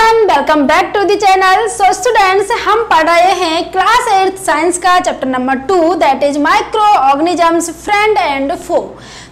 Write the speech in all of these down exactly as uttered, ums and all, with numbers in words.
Everyone welcome back to the channel. So students, हम पढ़ रहे हैं क्लास एट साइंस का chapter number two, that is micro organisms friend and foe.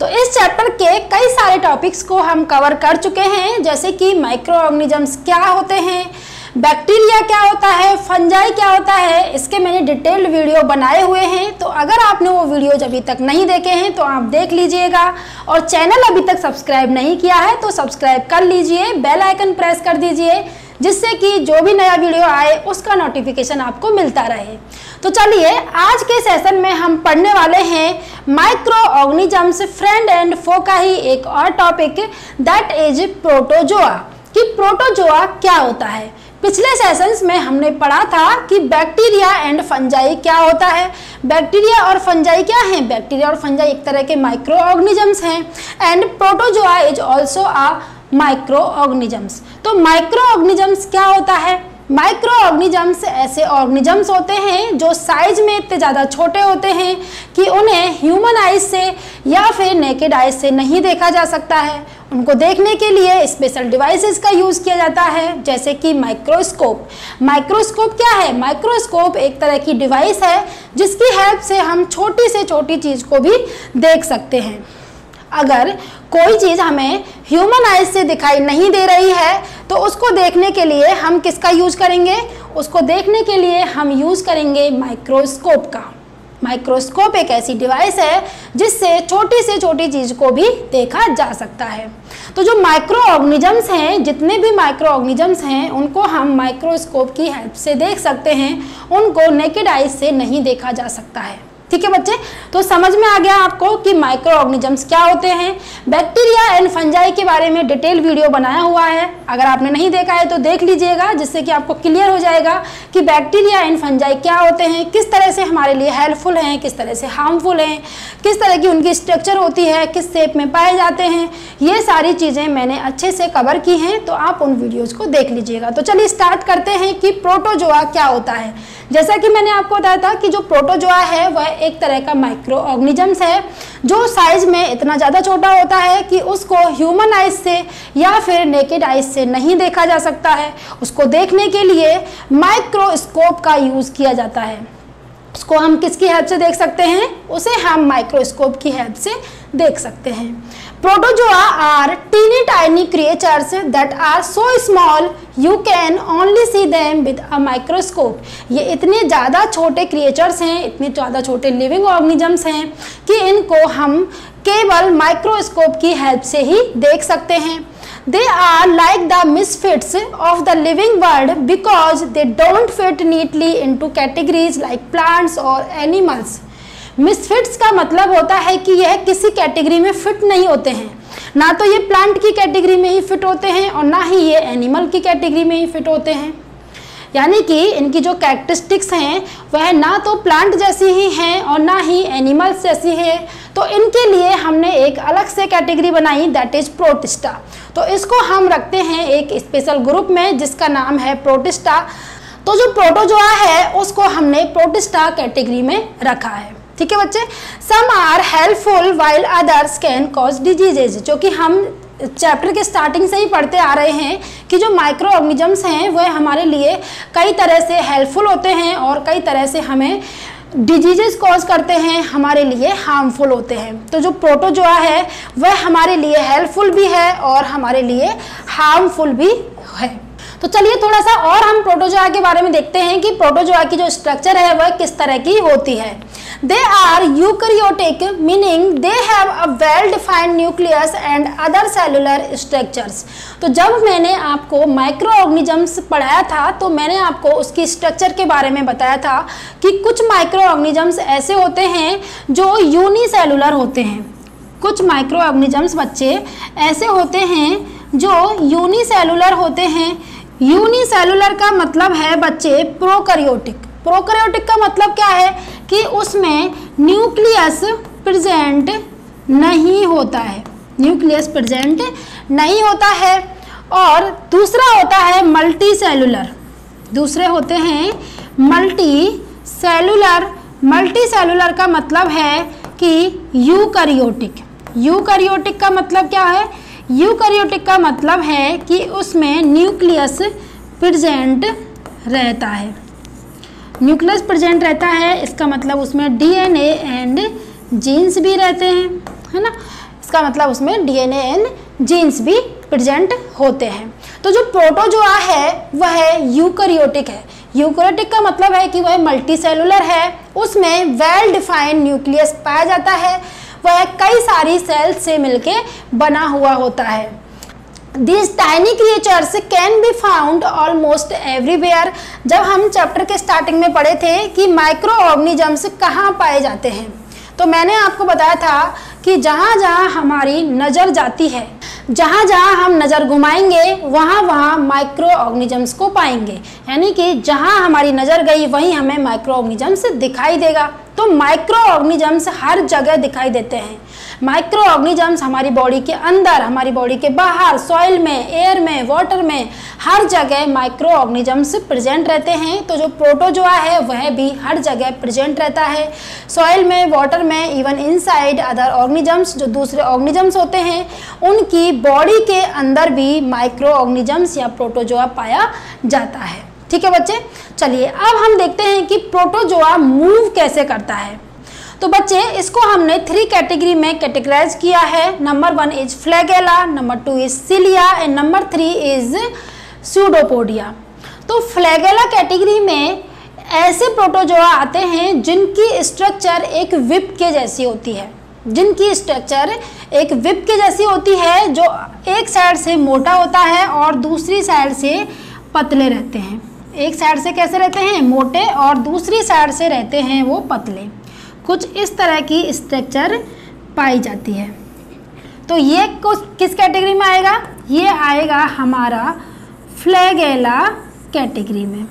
तो इस चैप्टर के कई सारे टॉपिक्स को हम कवर कर चुके हैं, जैसे कि माइक्रो ऑर्गेनिजम्स क्या होते हैं, बैक्टीरिया क्या होता है, फंजाई क्या होता है। इसके मैंने डिटेल्ड वीडियो बनाए हुए हैं, तो अगर आपने वो वीडियोज अभी तक नहीं देखे हैं तो आप देख लीजिएगा। और चैनल अभी तक सब्सक्राइब नहीं किया है तो सब्सक्राइब कर लीजिए, बेल आइकन प्रेस कर दीजिए, जिससे कि जो भी नया वीडियो आए उसका नोटिफिकेशन आपको मिलता रहे। तो चलिए, आज के सेशन में हम पढ़ने वाले हैं माइक्रो ऑर्गेनिजम्स फ्रेंड एंड फो का ही एक और टॉपिक, दैट इज प्रोटोजोआ, कि प्रोटोजोआ क्या होता है। पिछले सेशंस में हमने पढ़ा था कि बैक्टीरिया एंड फंजाई क्या होता है। बैक्टीरिया और फंजाई क्या हैं? बैक्टीरिया और फंजाई एक तरह के माइक्रो ऑर्गेनिजम्स हैं, and protozoa is also a micro organisms. तो माइक्रो ऑर्गेनिजम्स क्या होता है? माइक्रो ऑर्गेनिजम्स ऐसे ऑर्गेनिजम्स होते हैं जो साइज में इतने ज़्यादा छोटे होते हैं कि उन्हें ह्यूमन आइज से या फिर नेकेड आइज से नहीं देखा जा सकता है। उनको देखने के लिए स्पेशल डिवाइसेस का यूज़ किया जाता है, जैसे कि माइक्रोस्कोप। माइक्रोस्कोप क्या है? माइक्रोस्कोप एक तरह की डिवाइस है जिसकी हेल्प से हम छोटी से छोटी चीज़ को भी देख सकते हैं। अगर कोई चीज़ हमें ह्यूमन आइज से दिखाई नहीं दे रही है तो उसको देखने के लिए हम किसका यूज़ करेंगे? उसको देखने के लिए हम यूज़ करेंगे माइक्रोस्कोप का। माइक्रोस्कोप एक ऐसी डिवाइस है जिससे छोटी से छोटी चीज़ को भी देखा जा सकता है। तो जो माइक्रो ऑर्गेनिजम्स हैं, जितने भी माइक्रो ऑर्गेनिजम्स हैं, उनको हम माइक्रोस्कोप की हेल्प से देख सकते हैं, उनको नेकेड आइज से नहीं देखा जा सकता है। ठीक है बच्चे, तो समझ में आ गया आपको कि माइक्रो ऑर्गेनिजम्स क्या होते हैं। बैक्टीरिया एंड फंजाई के बारे में डिटेल वीडियो बनाया हुआ है, अगर आपने नहीं देखा है तो देख लीजिएगा, जिससे कि आपको क्लियर हो जाएगा कि बैक्टीरिया एंड फंजाई क्या होते हैं, किस तरह से हमारे लिए हेल्पफुल हैं, किस तरह से हार्मफुल हैं, किस तरह की उनकी स्ट्रक्चर होती है, किस शेप में पाए जाते हैं। ये सारी चीज़ें मैंने अच्छे से कवर की हैं, तो आप उन वीडियोज़ को देख लीजिएगा। तो चलिए स्टार्ट करते हैं कि प्रोटोजोआ क्या होता है। जैसा कि मैंने आपको बताया था कि जो प्रोटोजोआ है वह एक तरह का माइक्रो ऑर्गेनिजम्स है जो साइज में इतना ज़्यादा छोटा होता है कि उसको ह्यूमन आइज से या फिर नेकेड आइज से नहीं देखा जा सकता है। उसको देखने के लिए माइक्रोस्कोप का यूज़ किया जाता है। उसको हम किसकी हेल्प से देख सकते हैं? उसे हम माइक्रोस्कोप की हेल्प से देख सकते हैं। Protozoa are tiny tiny creatures that are so small you can only see them with a microscope. ये इतने ज़्यादा छोटे क्रिएचर्स हैं, इतने ज़्यादा छोटे लिविंग ऑर्गेनिजम्स हैं कि इनको हम केवल माइक्रोस्कोप की हेल्प से ही देख सकते हैं। They are like the misfits of the living world because they don't fit neatly into categories like plants or animals. Misfits का मतलब होता है कि यह किसी कैटेगरी में फिट नहीं होते हैं, ना तो ये प्लांट की कैटेगरी में ही फिट होते हैं और ना ही ये एनिमल की कैटेगरी में ही फिट होते हैं। यानी कि इनकी जो कैरेक्टरिस्टिक्स हैं वह ना तो प्लांट जैसी ही हैं और ना ही एनिमल्स जैसी है। तो इनके लिए हमने एक अलग से कैटेगरी बनाई, दैट इज प्रोटिस्टा। तो इसको हम रखते हैं एक स्पेशल ग्रुप में जिसका नाम है प्रोटिस्टा। तो जो प्रोटोजोआ है उसको हमने प्रोटिस्टा कैटेगरी में रखा है। ठीक है बच्चे, some are helpful while others can cause diseases, जो कि हम चैप्टर के स्टार्टिंग से ही पढ़ते आ रहे हैं कि जो माइक्रो ऑर्गेनिजम्स हैं वह हमारे लिए कई तरह से हेल्पफुल होते हैं और कई तरह से हमें डिजीजेस कॉज करते हैं, हमारे लिए हार्मफुल होते हैं। तो जो प्रोटोजोआ है वह हमारे लिए हेल्पफुल भी है और हमारे लिए हार्मफुल भी है। तो चलिए थोड़ा सा और हम प्रोटोजोआ के बारे में देखते हैं कि प्रोटोजोआ की जो स्ट्रक्चर है वह किस तरह की होती है। They are eukaryotic, meaning they have a well defined nucleus and other cellular structures. तो जब मैंने आपको माइक्रो ऑर्गेनिजम्स पढ़ाया था तो मैंने आपको उसकी स्ट्रक्चर के बारे में बताया था कि कुछ माइक्रो ऑर्गेनिजम्स ऐसे होते हैं जो यूनिसेलुलर होते हैं। कुछ माइक्रो ऑर्गेनिजम्स बच्चे ऐसे होते हैं जो यूनिसेलुलर होते हैं। यूनिसेलुलर का मतलब है बच्चे प्रोकैरियोटिक। प्रोकैरियोटिक का मतलब क्या है कि उसमें न्यूक्लियस प्रेजेंट नहीं होता है, न्यूक्लियस प्रेजेंट नहीं होता है। और दूसरा होता है मल्टीसेलुलर, दूसरे होते हैं मल्टीसेलुलर। मल्टीसेलुलर का मतलब है कि यूकैरियोटिक। यूकैरियोटिक का मतलब क्या है? यूकैरियोटिक का मतलब है कि उसमें न्यूक्लियस प्रेजेंट रहता है। न्यूक्लियस प्रेजेंट रहता है, इसका मतलब उसमें डीएनए एंड जीन्स भी रहते हैं, है ना। इसका मतलब उसमें डीएनए एंड जीन्स भी प्रेजेंट होते हैं। तो जो प्रोटोजोआ है वह यूकैरियोटिक है। यूकैरियोटिक का मतलब है कि वह मल्टीसेलुलर है, उसमें वेल डिफाइंड न्यूक्लियस पाया जाता है, वह कई सारी सेल से मिलके बना हुआ होता है। These tiny creatures can be found almost everywhere। जब हम चैप्टर के स्टार्टिंग में पढ़े थे कि माइक्रो ऑर्गेनिजम्स कहाँ पाए जाते हैं, तो मैंने आपको बताया था कि जहाँ जहाँ हमारी नज़र जाती है, जहाँ जहाँ हम नज़र घुमाएंगे वहाँ वहाँ माइक्रो ऑर्गेनिजम्स को पाएंगे, यानी कि जहाँ हमारी नज़र गई वहीं हमें माइक्रो ऑर्गेनिजम्स दिखाई देगा। तो माइक्रो ऑर्गेनिजम्स हर जगह दिखाई देते हैं। माइक्रो ऑर्गेनिजम्स हमारी बॉडी के अंदर, हमारी बॉडी के बाहर, सॉइल में, एयर में, वाटर में, हर जगह माइक्रो ऑर्गेनिजम्स प्रेजेंट रहते हैं। तो जो प्रोटोजोआ है वह भी हर जगह प्रेजेंट रहता है, सॉइल में, वाटर में, इवन इनसाइड अदर ऑर्गेनिजम्स। जो दूसरे ऑर्गेनिजम्स होते हैं उनकी बॉडी के अंदर भी माइक्रो ऑर्गेनिजम्स या प्रोटोजोआ पाया जाता है। ठीक है बच्चे, चलिए अब हम देखते हैं कि प्रोटोजोआ मूव कैसे करता है। तो बच्चे इसको हमने थ्री कैटेगरी में कैटेगराइज किया है। Number one is flagella, number two is cilia and number three is pseudopodia. तो फ्लैगेला कैटेगरी में ऐसे प्रोटोजोआ आते हैं जिनकी स्ट्रक्चर एक विप के जैसी होती है, जिनकी स्ट्रक्चर एक विप के जैसी होती है, जो एक साइड से मोटा होता है और दूसरी साइड से पतले रहते हैं। एक साइड से कैसे रहते हैं, मोटे, और दूसरी साइड से रहते हैं वो पतले। कुछ इस तरह की स्ट्रक्चर पाई जाती है। तो ये किस कैटेगरी में आएगा, ये आएगा हमारा फ्लैगेला कैटेगरी में।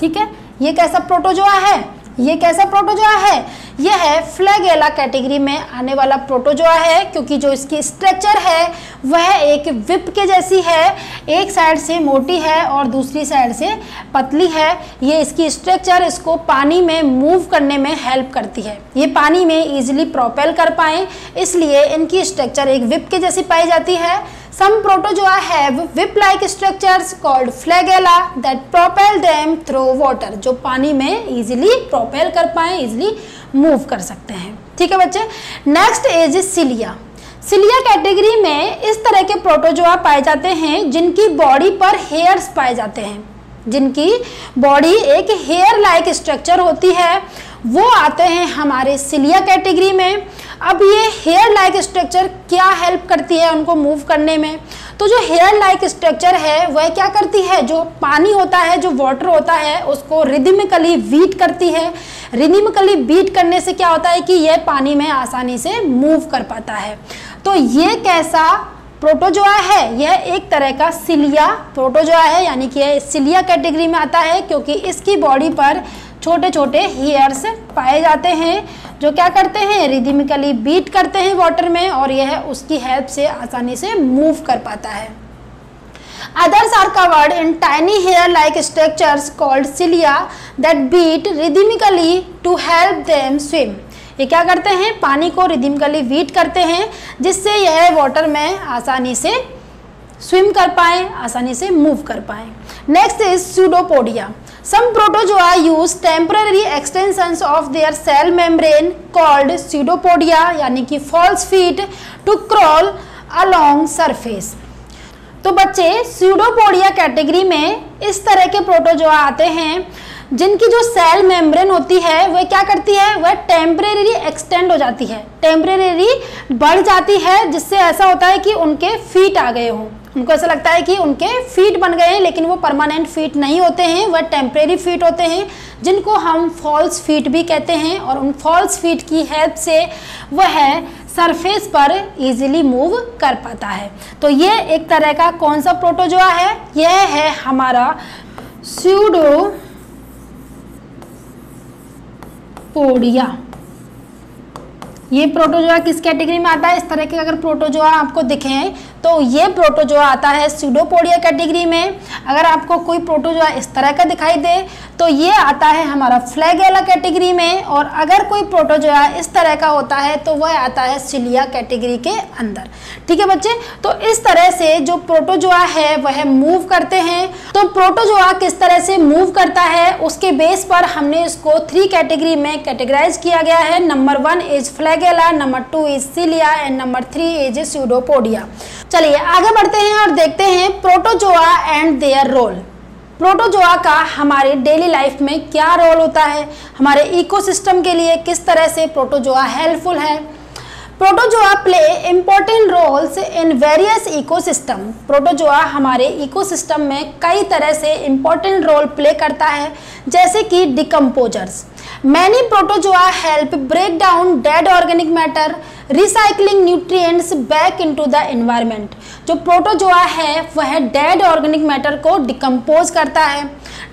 ठीक है, ये कैसा प्रोटोजोआ है, ये कैसा प्रोटोजोआ है, यह है फ्लैगेला कैटेगरी में आने वाला प्रोटोजोआ है, क्योंकि जो इसकी स्ट्रक्चर है वह एक विप के जैसी है, एक साइड से मोटी है और दूसरी साइड से पतली है। ये इसकी स्ट्रक्चर इसको पानी में मूव करने में हेल्प करती है, ये पानी में इजीली प्रोपेल कर पाएँ, इसलिए इनकी स्ट्रक्चर एक विप के जैसी पाई जाती है। Some protozoa have whip-like structures called flagella that propel them through water। जो पानी में easily propel कर पाएँ, easily move कर सकते हैं। ठीक है बच्चे, next is cilia। cilia category में इस तरह के protozoa पाए जाते हैं जिनकी body पर hairs पाए जाते हैं, जिनकी body एक hair-like structure होती है, वो आते हैं हमारे cilia category में। अब ये हेयर लाइक स्ट्रक्चर क्या हेल्प करती है उनको मूव करने में, तो जो हेयर लाइक स्ट्रक्चर है वह क्या करती है, जो पानी होता है, जो वाटर होता है, उसको रिदमिकली बीट करती है। रिदमिकली बीट करने से क्या होता है कि यह पानी में आसानी से मूव कर पाता है। तो ये कैसा प्रोटोजोआ है, यह एक तरह का सिलिया प्रोटोजोआ है, यानी कि यह सिलिया कैटेगरी में आता है, क्योंकि इसकी बॉडी पर छोटे छोटे हेयर्स पाए जाते हैं, जो क्या करते हैं, रिदमिकली बीट करते हैं वाटर में, और यह उसकी हेल्प से आसानी से मूव कर पाता है। Others are covered in tiny hair-like structures called cilia that beat rhythmically to help them swim। ये क्या करते हैं, पानी को रिदमिकली बीट करते हैं, जिससे यह वाटर में आसानी से स्विम कर पाएँ, आसानी से मूव कर पाएँ। Next is pseudopodia. Some protozoa use temporary extensions of their cell membrane called pseudopodia, यानी कि false feet, to crawl along surface। तो बच्चे pseudopodia कैटेगरी में इस तरह के प्रोटोजोआ आते हैं जिनकी जो सेल मेम्ब्रेन होती है वह क्या करती है, वह टेम्परेरी एक्सटेंड हो जाती है, टेम्परेरी बढ़ जाती है, जिससे ऐसा होता है कि उनके फीट आ गए हों, उनको ऐसा लगता है कि उनके फीट बन गए हैं, लेकिन वो परमानेंट फीट नहीं होते हैं, वह टेम्परेरी फीट होते हैं, जिनको हम फॉल्स फीट भी कहते हैं। और उन फॉल्स फीट की हेल्प से वह सरफेस पर इजीली मूव कर पाता है। तो ये एक तरह का कौन सा प्रोटोजोआ है, यह है हमारा स्यूडोपोडिया। ये प्रोटोजोआ किस कैटेगरी में आता है, इस तरह के अगर प्रोटोजोआ आपको दिखें तो ये प्रोटोजोआ आता है स्यूडोपोडिया कैटेगरी में। अगर आपको कोई प्रोटोजोआ इस तरह का दिखाई दे तो ये आता है हमारा फ्लैगेला कैटेगरी में, और अगर कोई प्रोटोजोआ इस तरह का होता है तो वह आता है सिलिया कैटेगरी के अंदर। ठीक है बच्चे, तो इस तरह से जो प्रोटोजोआ है वह मूव करते हैं। तो प्रोटोजोआ किस तरह से मूव करता है उसके बेस पर हमने इसको थ्री कैटेगरी में कैटेगराइज किया गया है। Number one is flagella, number two is cilia and number three is pseudopodia. चलिए आगे बढ़ते हैं और देखते हैं protozoa and their role. Protozoa का हमारे डेली लाइफ में क्या रोल होता है, हमारे इकोसिस्टम के लिए किस तरह से प्रोटोजोआ हेल्पफुल है। Protozoa play important roles in various ecosystem. Protozoa हमारे इकोसिस्टम में कई तरह से इम्पोर्टेंट रोल प्ले करता है, जैसे कि decomposers. Many protozoa help break down dead organic matter, recycling nutrients back into the environment. जो प्रोटोजोआ है वह डेड ऑर्गेनिक मैटर को डिकम्पोज करता है,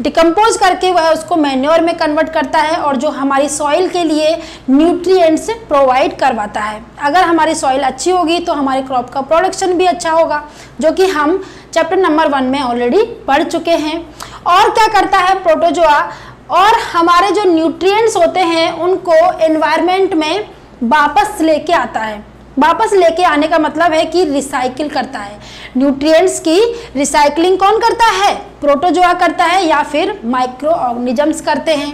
डिकम्पोज करके वह उसको मैन्योर में कन्वर्ट करता है और जो हमारी सॉइल के लिए न्यूट्रिएंट्स प्रोवाइड करवाता है। अगर हमारी सॉइल अच्छी होगी तो हमारे क्रॉप का प्रोडक्शन भी अच्छा होगा, जो कि हम चैप्टर नंबर वन में ऑलरेडी पढ़ चुके हैं। और क्या करता है प्रोटोजोआ, और हमारे जो न्यूट्रिएंट्स होते हैं उनको एनवायरनमेंट में वापस लेके आता है। वापस लेके आने का मतलब है कि रिसाइकिल करता है। न्यूट्रिएंट्स की रिसाइकलिंग कौन करता है, प्रोटोजोआ करता है या फिर माइक्रो ऑर्गेनिजम्स करते हैं।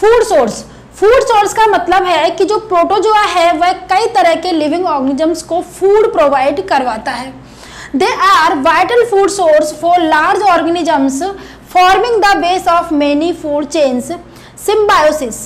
फूड सोर्स, फूड सोर्स का मतलब है कि जो प्रोटोजोआ है वह कई तरह के लिविंग ऑर्गेनिजम्स को फूड प्रोवाइड करवाता है। They are vital food source for large organisms forming the base of many food chains. Symbiosis,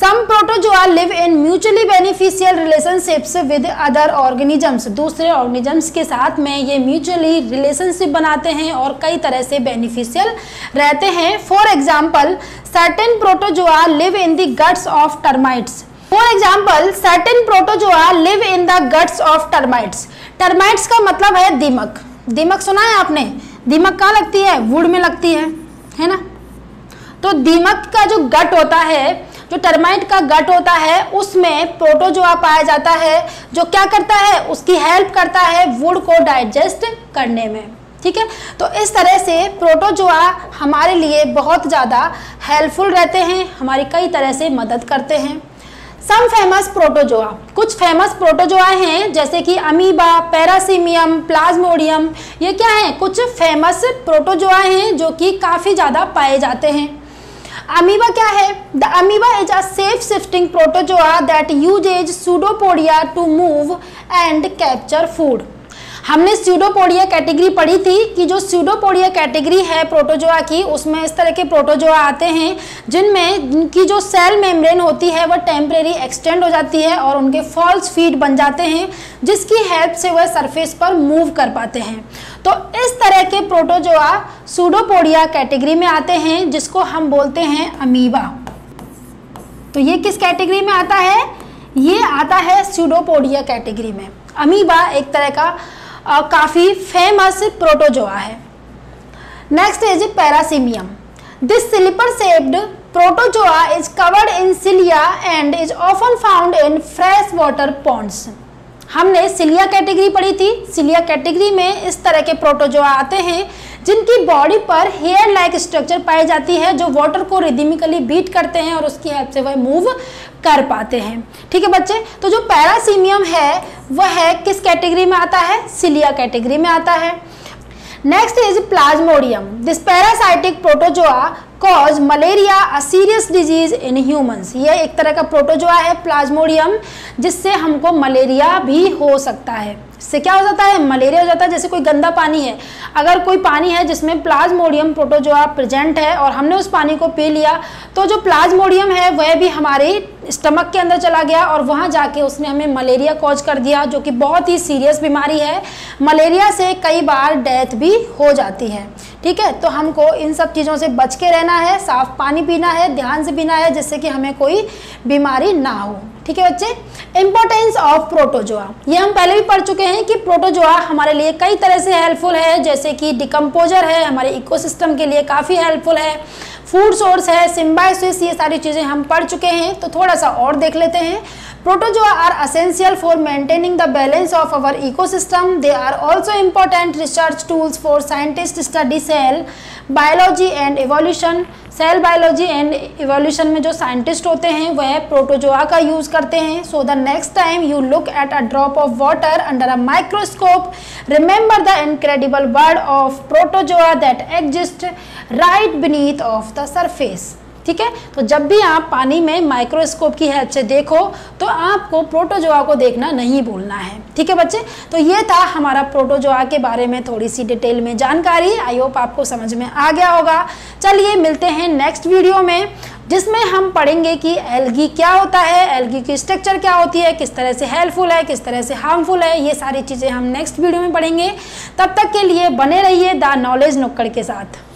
some protozoa live in mutually beneficial relationships with other organisms. दूसरे organisms के साथ में ये mutually relationship बनाते हैं और कई तरह से बेनिफिशियल रहते हैं। For example certain protozoa live in the guts of termites. For example certain protozoa live in the guts of termites. Termites का मतलब है दीमक। दीमक सुना है आपने, दीमक कहाँ लगती है, वुड में लगती है, है ना। तो दीमक का जो गट होता है, जो टर्माइट का गट होता है, उसमें प्रोटोजोआ पाया जाता है, जो क्या करता है, उसकी हेल्प करता है वुड को डाइजेस्ट करने में। ठीक है, तो इस तरह से प्रोटोजोआ हमारे लिए बहुत ज़्यादा हेल्पफुल रहते हैं, हमारी कई तरह से मदद करते हैं। सम फेमस प्रोटोजोआ, कुछ फेमस प्रोटोजोआ हैं जैसे कि अमीबा, पैरासीमियम, प्लाज्मोडियम। ये क्या हैं, कुछ फेमस प्रोटोजोआ हैं जो कि काफ़ी ज़्यादा पाए जाते हैं। अमीबा क्या है, the amoeba is a shape shifting protozoa that uses pseudopodia to move and capture food. हमने स्यूडोपोडिया कैटेगरी पढ़ी थी कि जो स्यूडोपोडिया कैटेगरी है प्रोटोजोआ की, उसमें इस तरह के प्रोटोजोआ आते हैं जिनमें जिनकी जो सेल मेम्ब्रेन होती है वह टेम्परेरी एक्सटेंड हो जाती है और उनके फॉल्स फीट बन जाते हैं, जिसकी हेल्प से वह सरफेस पर मूव कर पाते हैं। तो इस तरह के प्रोटोजोआ स्यूडोपोडिया कैटेगरी में आते हैं, जिसको हम बोलते हैं अमीबा। तो ये किस कैटेगरी में आता है, ये आता है स्यूडोपोडिया कैटेगरी में। अमीबा एक तरह का और काफ़ी फेमस प्रोटोजोआ है। Next is paramecium. This slipper shaped protozoa is covered in cilia and is often found in fresh water ponds. हमने सिलिया कैटेगरी पढ़ी थी, सिलिया कैटेगरी में इस तरह के प्रोटोजोआ आते हैं जिनकी बॉडी पर हेयर लाइक स्ट्रक्चर पाई जाती है, जो वाटर को रिदमिकली बीट करते हैं और उसकी हेल्प से वह मूव कर पाते हैं। ठीक है बच्चे, तो जो पैरासीमियम है वह है किस कैटेगरी में आता है, सिलिया कैटेगरी में आता है। Next is plasmodium. This parasitic protozoa cause malaria, a serious disease in humans. ये एक तरह का प्रोटोजोआ है प्लाज्मोडियम, जिससे हमको मलेरिया भी हो सकता है। इससे क्या हो जाता है, मलेरिया हो जाता है। जैसे कोई गंदा पानी है, अगर कोई पानी है जिसमें प्लाज्मोडियम प्रोटोजोआ प्रेजेंट है और हमने उस पानी को पी लिया, तो जो प्लाज्मोडियम है वह भी हमारे स्टमक के अंदर चला गया और वहाँ जाके उसने हमें मलेरिया कॉज कर दिया, जो कि बहुत ही सीरियस बीमारी है। मलेरिया से कई बार डेथ भी हो जाती है। ठीक है, तो हमको इन सब चीज़ों से बच के रहना है, साफ पानी पीना है, ध्यान से पीना है, जिससे कि हमें कोई बीमारी ना हो। ठीक है बच्चे, इम्पोर्टेंस ऑफ प्रोटोजोआ, ये हम पहले भी पढ़ चुके हैं कि प्रोटोजोआ हमारे लिए कई तरह से हेल्पफुल है, जैसे कि डिकम्पोजर है, हमारे इकोसिस्टम के लिए काफ़ी हेल्पफुल है, फूड सोर्स है, सिम्बायोसिस, ये सारी चीज़ें हम पढ़ चुके हैं। तो थोड़ा सा और देख लेते हैं Protozoa are essential for maintaining the balance of our ecosystem. They are also important research tools for scientists to study cell biology and evolution. Cell biology and evolution में जो साइंटिस्ट होते हैं वह प्रोटोजोआ का यूज़ करते हैं. So the next time you look at a drop of water under a microscope remember the incredible world of protozoa that exist right beneath of the surface. ठीक है, तो जब भी आप पानी में माइक्रोस्कोप की हेल्प से देखो तो आपको प्रोटोजोआ को देखना नहीं भूलना है. ठीक है बच्चे, तो ये था हमारा प्रोटोजोआ के बारे में थोड़ी सी डिटेल में जानकारी. आई होप आपको समझ में आ गया होगा. चलिए मिलते हैं नेक्स्ट वीडियो में जिसमें हम पढ़ेंगे कि एल्गी क्या होता है, एल्गी की स्ट्रक्चर क्या होती है, किस तरह से हेल्पफुल है, किस तरह से हार्मफुल है. ये सारी चीज़ें हम नेक्स्ट वीडियो में पढ़ेंगे. तब तक के लिए बने रहिए द नॉलेज नुक्कड़ के साथ.